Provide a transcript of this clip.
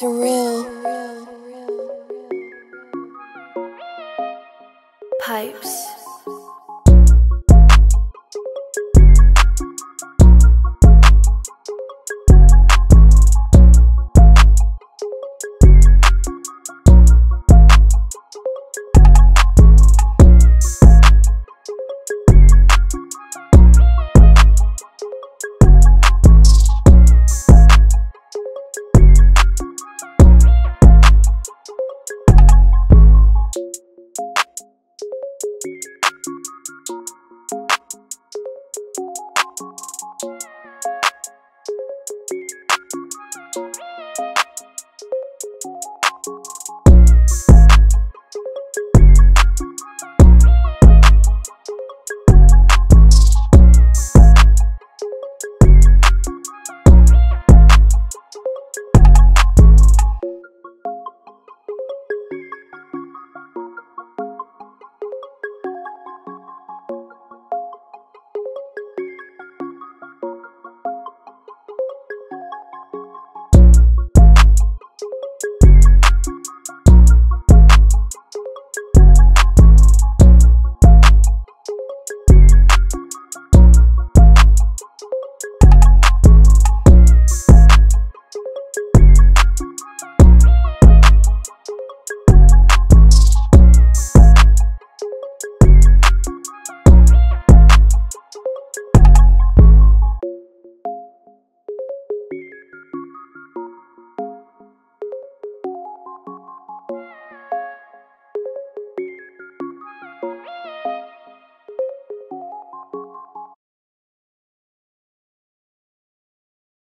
Tsurreal pipes.